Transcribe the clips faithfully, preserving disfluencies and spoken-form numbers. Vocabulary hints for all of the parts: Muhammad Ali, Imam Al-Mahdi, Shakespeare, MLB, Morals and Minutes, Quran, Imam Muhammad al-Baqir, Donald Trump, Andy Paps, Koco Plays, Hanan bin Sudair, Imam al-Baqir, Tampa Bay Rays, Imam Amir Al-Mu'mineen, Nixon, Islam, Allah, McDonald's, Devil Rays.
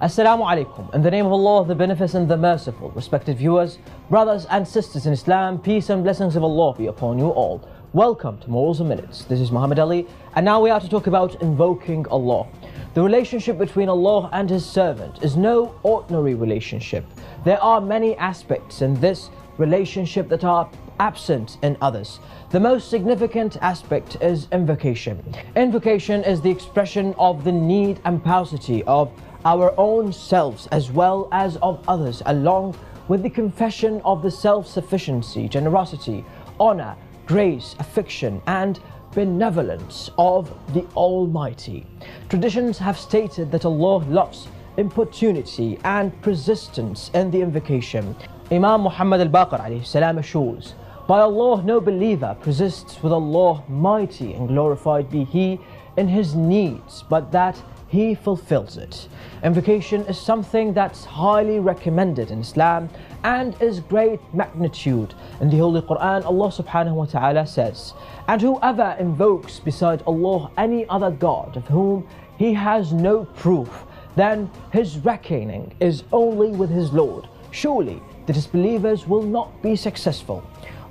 Assalamu alaikum. In the name of Allah, the Beneficent, the Merciful. Respected viewers, brothers and sisters in Islam, peace and blessings of Allah be upon you all. Welcome to Morals and Minutes. This is Muhammad Ali, and now we are to talk about invoking Allah. The relationship between Allah and His servant is no ordinary relationship. There are many aspects in this relationship that are absent in others. The most significant aspect is invocation. Invocation is the expression of the need and paucity of our own selves as well as of others, along with the confession of the self-sufficiency, generosity, honor, grace, affection, and benevolence of the Almighty. Traditions have stated that Allah loves importunity and persistence in the invocation. Imam Muhammad al-Baqir alayhi salam assures, "By Allah, no believer persists with Allah, mighty and glorified be He, in his needs, but that He fulfills it." Invocation is something that's highly recommended in Islam and is great magnitude. In the Holy Quran, Allah subhanahu wa ta'ala says, "And whoever invokes beside Allah any other God of whom he has no proof, then his reckoning is only with his Lord. Surely the disbelievers will not be successful."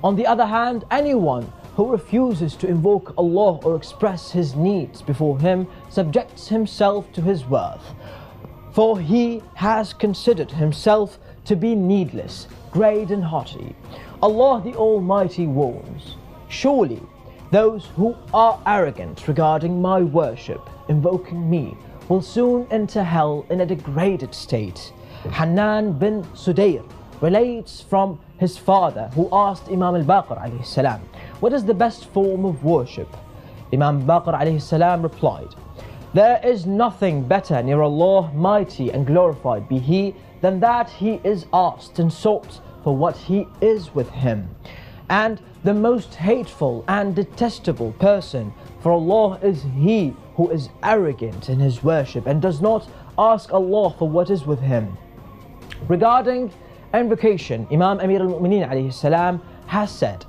On the other hand, anyone who refuses to invoke Allah or express his needs before Him subjects himself to His wrath, for he has considered himself to be needless, great and haughty. Allah the Almighty warns, "Surely those who are arrogant regarding my worship, invoking me, will soon enter hell in a degraded state." Hanan bin Sudair relates from his father, who asked Imam al-Baqir alayhi salam, "What is the best form of worship?" Imam al-Baqir alayhi salam replied, "There is nothing better near Allah, mighty and glorified be He, than that He is asked and sought for what He is with Him. And the most hateful and detestable person for Allah is he who is arrogant in his worship and does not ask Allah for what is with Him." Regarding invocation, Imam Amir Al-Mu'mineen alayhi salam has said,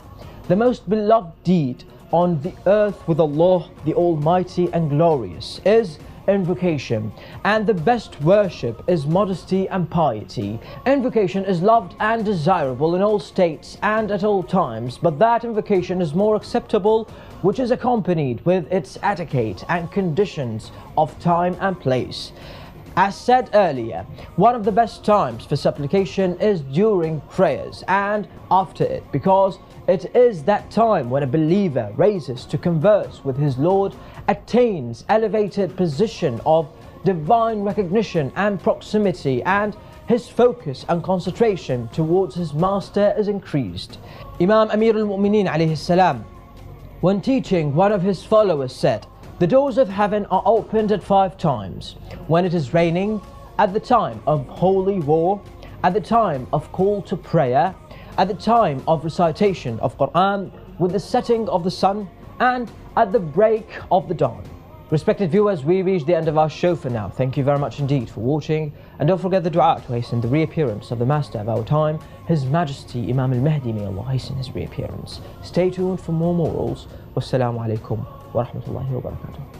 "The most beloved deed on the earth with Allah, the Almighty and Glorious, is invocation, and the best worship is modesty and piety. Invocation is loved and desirable in all states and at all times, but that invocation is more acceptable which is accompanied with its etiquette and conditions of time and place." As said earlier, one of the best times for supplication is during prayers and after it, because it is that time when a believer raises to converse with his Lord, attains elevated position of divine recognition and proximity, and his focus and concentration towards his Master is increased. Imam Amir Al-Mu'mineen alayhi salam, when teaching one of his followers, said, "The doors of heaven are opened at five times: when it is raining, at the time of holy war, at the time of call to prayer, at the time of recitation of Quran with the setting of the sun, and at the break of the dawn." Respected viewers, we reach the end of our show for now. Thank you very much indeed for watching, and don't forget the dua to hasten the reappearance of the master of our time, His Majesty Imam Al-Mahdi, may Allah hasten his reappearance. Stay tuned for more morals. Wassalamu alaikum wa rahmatullahi wa barakatuh.